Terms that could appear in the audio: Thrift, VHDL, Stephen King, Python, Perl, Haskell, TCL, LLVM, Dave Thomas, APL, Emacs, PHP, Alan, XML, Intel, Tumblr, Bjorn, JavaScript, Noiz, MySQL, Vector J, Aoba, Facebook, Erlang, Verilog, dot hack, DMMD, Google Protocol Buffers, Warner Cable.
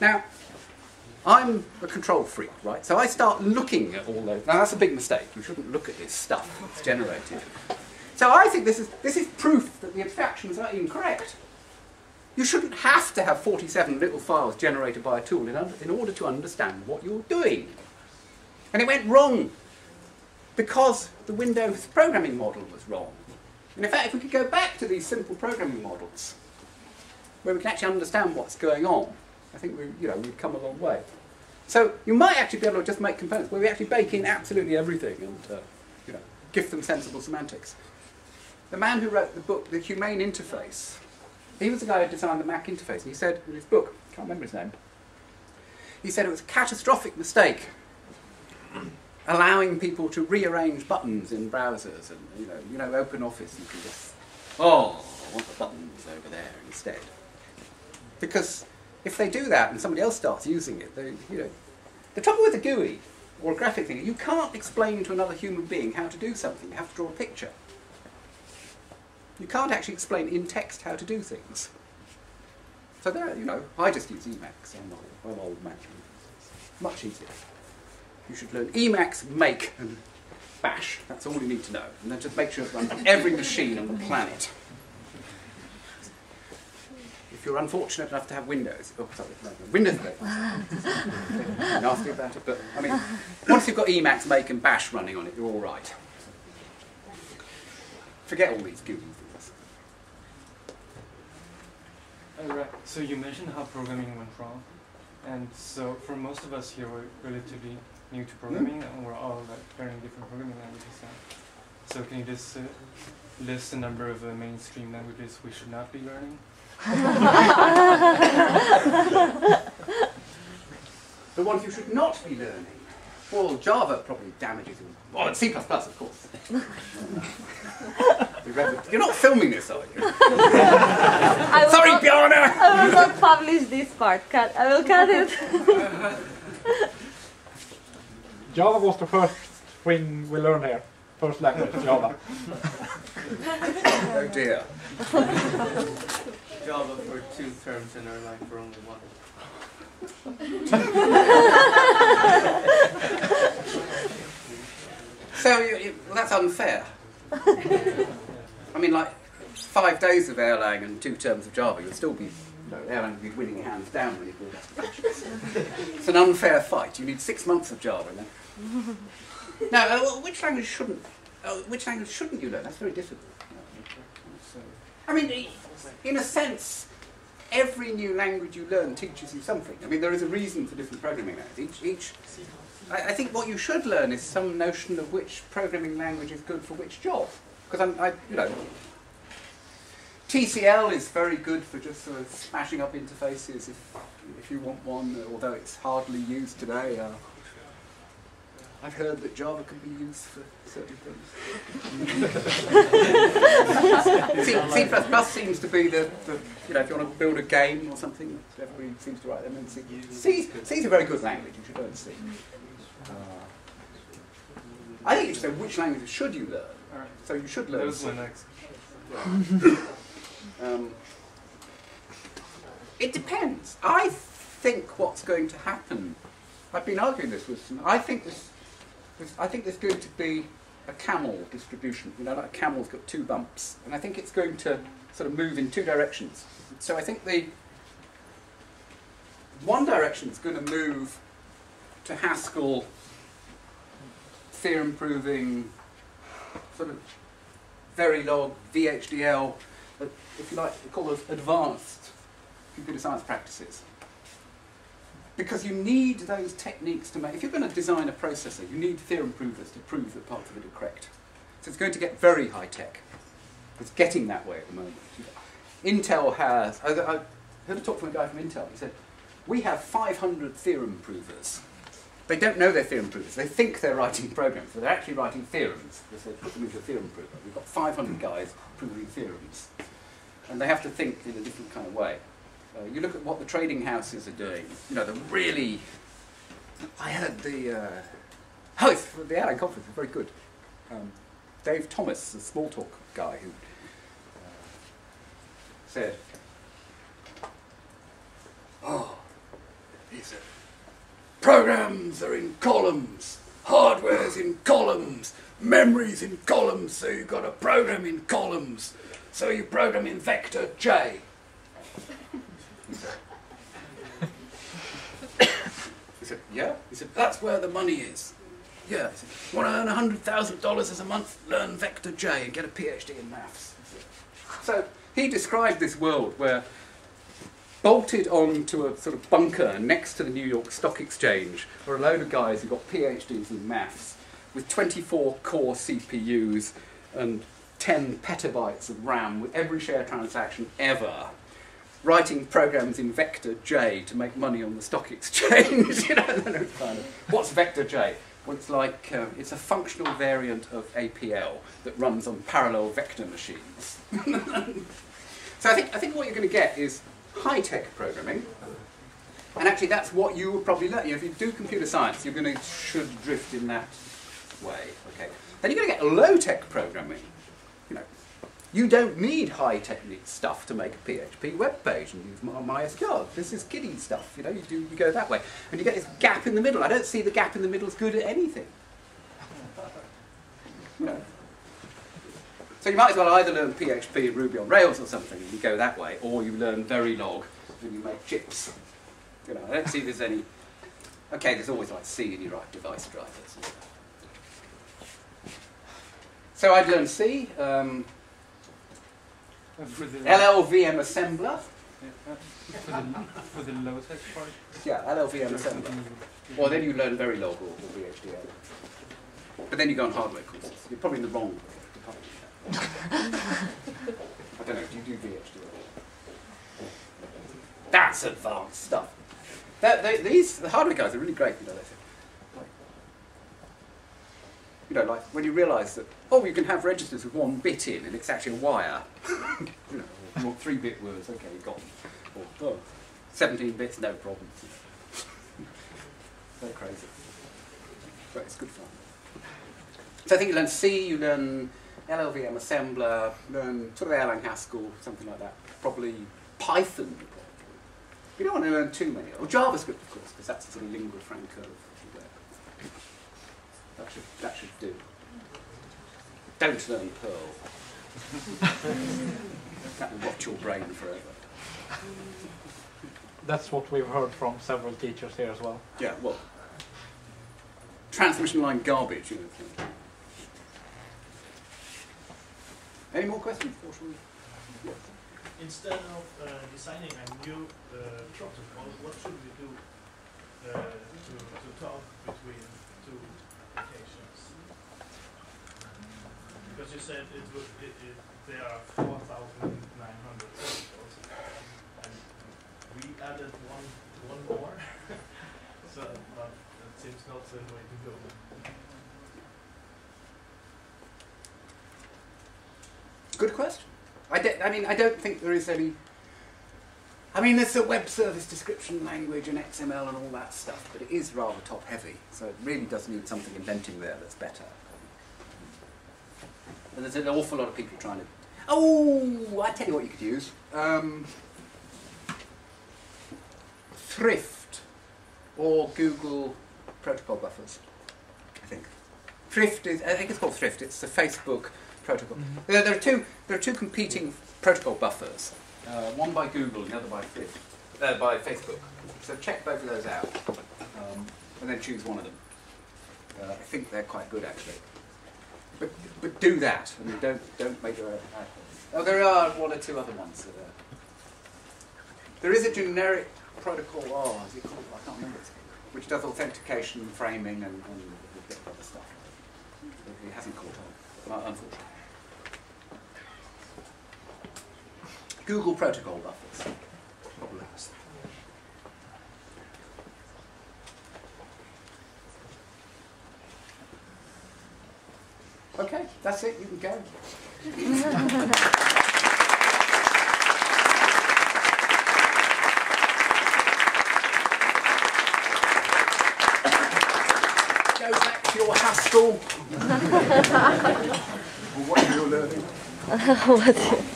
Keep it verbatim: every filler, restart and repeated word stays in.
Now, I'm a control freak, right? So I start looking at all those. Now that's a big mistake. You shouldn't look at this stuff that's generated. So I think this is, this is proof that the abstractions are incorrect. You shouldn't have to have forty-seven little files generated by a tool in, under, in order to understand what you're doing. And it went wrong because the Windows programming model was wrong. And in fact, if we could go back to these simple programming models, where we can actually understand what's going on, I think we, you know, we've come a long way. So you might actually be able to just make components where we actually bake in absolutely everything and uh, you know, give them sensible semantics. The man who wrote the book, The Humane Interface, he was the guy who designed the Mac interface. And he said in his book, I can't remember his name, he said it was a catastrophic mistake allowing people to rearrange buttons in browsers and you know, you know, open office, you can just, oh, I want the buttons over there instead. Because if they do that and somebody else starts using it, they, you know, the trouble with a G U I or a graphic thing, you can't explain to another human being how to do something. You have to draw a picture. You can't actually explain in text how to do things. So there, you know, I just use Emacs. I'm not, I'm old Mac. Much easier. You should learn Emacs, make, and bash. That's all you need to know. And then just make sure it runs on every machine on the planet. If you're unfortunate enough to have Windows, oh sorry, no, no, Windows Windows, nasty about it, but I mean, once you've got Emacs, Make and Bash running on it, you're all right. Forget all these G U I things. All right. So you mentioned how programming went wrong, and so for most of us here, we're relatively new to programming, mm-hmm. and we're all like, learning different programming languages now. So can you just uh, list a number of uh, mainstream languages we should not be learning? The ones you should not be learning. Well, Java probably damages you. Well, and C plus plus, of course. You're not filming this, are you? Sorry, not, Bjorn! I will not publish this part. Cut. I will cut it. Java was the first thing we learned here. First language, Java. Oh dear. Java for two terms and Erlang for only one. So you, you, well, that's unfair. I mean, like five days of Erlang and two terms of Java, you'll still be no, Erlang would be winning hands down when you do that. It's an unfair fight. You need six months of Java then. Now, uh, well, which language shouldn't? Uh, which language shouldn't you learn? That's very difficult. I mean, in a sense, every new language you learn teaches you something. I mean, there is a reason for different programming languages. Each, each. I, I think what you should learn is some notion of which programming language is good for which job. Because I'm, I, you know, T C L is very good for just sort of smashing up interfaces if if you want one, although it's hardly used today. Uh, I've heard that Java can be used for certain things. C, C++ seems to be the, the, you know, if you want to build a game or something, everybody seems to write them in C. C is a very good language, you should learn C. Uh, I think you should say which languages should you learn. All right. So you should learn Those C. Next. um, it depends. I think what's going to happen, I've been arguing this with some, I think this I think there's going to be a camel distribution, you know, like a camel's got two bumps, and I think it's going to sort of move in two directions. So I think the one direction is going to move to Haskell, theorem-proving, sort of Verilog, V H D L, if you like, we call those advanced computer science practices. Because you need those techniques to make, if you're going to design a processor, you need theorem provers to prove that parts of it are correct. So it's going to get very high tech. It's getting that way at the moment. Intel has, I heard a talk from a guy from Intel, he said, we have five hundred theorem provers. They don't know they're theorem provers, they think they're writing programs, but they're actually writing theorems, because they put them into a theorem prover. We've got five hundred guys proving theorems. And they have to think in a different kind of way. Uh, you look at what the trading houses are doing, you know, the really, I heard the, uh, oh, it's, the Alan conference is very good. Um, Dave Thomas, the small talk guy who uh, said, oh, he said. Programs are in columns, hardware's in columns, memory's in columns, so you've got to program in columns. So you program in Vector J. He said, yeah? He said, that's where the money is. Yeah. He said, want to earn one hundred thousand dollars a month? Learn Vector J and get a PhD in maths. So he described this world where, bolted onto a sort of bunker next to the New York Stock Exchange, were a load of guys who got PhDs in maths with twenty-four core C P Us and ten petabytes of RAM with every share transaction ever, writing programs in Vector J to make money on the stock exchange. You know, kind of. What's Vector J? Well, it's like um, it's a functional variant of A P L that runs on parallel vector machines. So I think I think what you're going to get is high-tech programming, and actually that's what you will probably learn. You know, if you do computer science, you're going to should drift in that way. Okay, then you're going to get low-tech programming. You know, you don't need high-tech stuff to make a P H P web page and use MySQL. This is kiddie stuff. You know, you do you go that way, and you get this gap in the middle. I don't see the gap in the middle as good at anything. You know. So you might as well either learn P H P and Ruby on Rails or something, and you go that way, or you learn Verilog and you make chips. You know, I don't see there's any. Okay, there's always like C in your right device drivers. And stuff. So I'd learn C, um, L L V M assembler. Yeah, for, the, for the low tech part. Yeah, L L V M assembler. Or then you learn Verilog or, or V H D L. But then you go on hardware courses. You're probably in the wrong department. I don't know, do you do V H D L? That's advanced stuff. That, they, these the hardware guys are really great, you know. They think, like, you know, like when you realise that, oh, you can have registers with one bit in, and it's actually a wire. You know, three-bit words, okay, you got them. Or, oh, seventeen bits, no problem. They're crazy, but it's good fun. So I think you learn C, you learn L L V M assembler, learn sort of Erlang, Haskell, something like that. Probably Python, probably. You don't want to learn too many. Or JavaScript, of course, because that's the sort of lingua franca of the web. That should, that should do. Don't learn Perl. That will rot your brain forever. That's what we've heard from several teachers here as well. Yeah, well, transmission line garbage, you know. Any more questions? Yes. Instead of uh, designing a new uh, protocol, what should we do uh, to, to talk between two applications? Because you said it would, it, it, there are four thousand nine hundred protocols, and we added one, one more. So but that seems not the way to go. Good question. I, de I mean, I don't think there is any. I mean, there's a web service description language and X M L and all that stuff, but it is rather top heavy, so it really does need something inventing there that's better. And there's an awful lot of people trying to. Oh, I tell you what you could use. Um, Thrift or Google Protocol Buffers, I think. Thrift is. I think it's called Thrift. It's the Facebook protocol. Mm-hmm. there, there are two. There are two competing protocol buffers. Uh, one by Google, and the other by uh, by Facebook. So check both of those out, um, and then choose one of them. Uh, I think they're quite good actually. But but do that, I mean, don't don't make your own. Oh, there are one or two other ones. That are. There is a generic protocol. Oh, is it called? I can't remember. Which does authentication, framing, and, and a bit of other stuff. It hasn't caught on, uh, unfortunately. Google Protocol Buffers, probably. Okay, that's it, you can go. Go back to your Haskell. Or what you're learning.